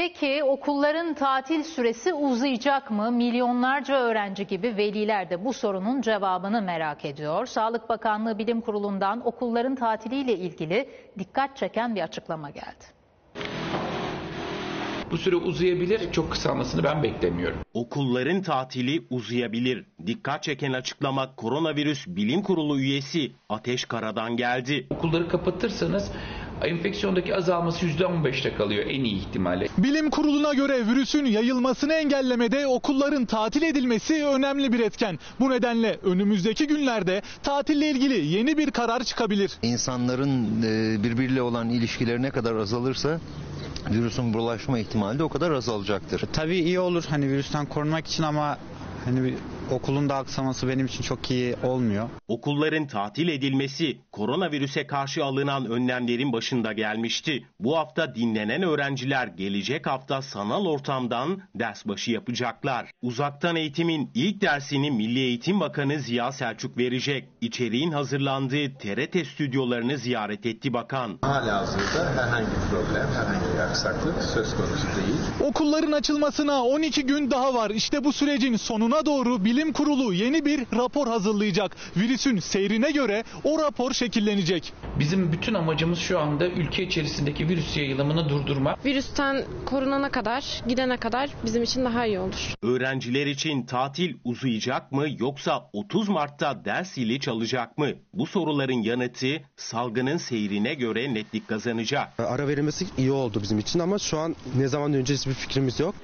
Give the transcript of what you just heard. Peki okulların tatil süresi uzayacak mı? Milyonlarca öğrenci gibi veliler de bu sorunun cevabını merak ediyor. Sağlık Bakanlığı Bilim Kurulu'ndan okulların tatiliyle ilgili dikkat çeken bir açıklama geldi. Bu süre uzayabilir, çok kısalmasını ben beklemiyorum. Okulların tatili uzayabilir. Dikkat çeken açıklama Koronavirüs Bilim Kurulu üyesi Ateş Kara'dan geldi. Okulları kapatırsanız enfeksiyondaki azalması %15'te kalıyor en iyi ihtimalle. Bilim Kurulu'na göre virüsün yayılmasını engellemede okulların tatil edilmesi önemli bir etken. Bu nedenle önümüzdeki günlerde tatille ilgili yeni bir karar çıkabilir. İnsanların birbiriyle olan ilişkileri ne kadar azalırsa virüsün bulaşma ihtimali de o kadar azalacaktır. Tabii iyi olur hani virüsten korunmak için ama hani okulun da aksaması benim için çok iyi olmuyor. Okulların tatil edilmesi koronavirüse karşı alınan önlemlerin başında gelmişti. Bu hafta dinlenen öğrenciler gelecek hafta sanal ortamdan ders başı yapacaklar. Uzaktan eğitimin ilk dersini Milli Eğitim Bakanı Ziya Selçuk verecek. İçeriğin hazırlandığı TRT stüdyolarını ziyaret etti bakan. Halihazırda herhangi bir problem, herhangi bir aksaklık söz konusu değil. Okulların açılmasına 12 gün daha var. İşte bu sürecin sonuna doğru Bilim Kurulu yeni bir rapor hazırlayacak. Virüsün seyrine göre o rapor şekillenecek. Bizim bütün amacımız şu anda ülke içerisindeki virüs yayılımını durdurmak. Virüsten korunana kadar, gidene kadar bizim için daha iyi olur. Öğrenciler için tatil uzayacak mı yoksa 30 Mart'ta ders ili çalacak mı? Bu soruların yanıtı salgının seyrine göre netlik kazanacak. Ara verilmesi iyi oldu bizim için ama şu an ne zaman döneceğiz bir fikrimiz yok.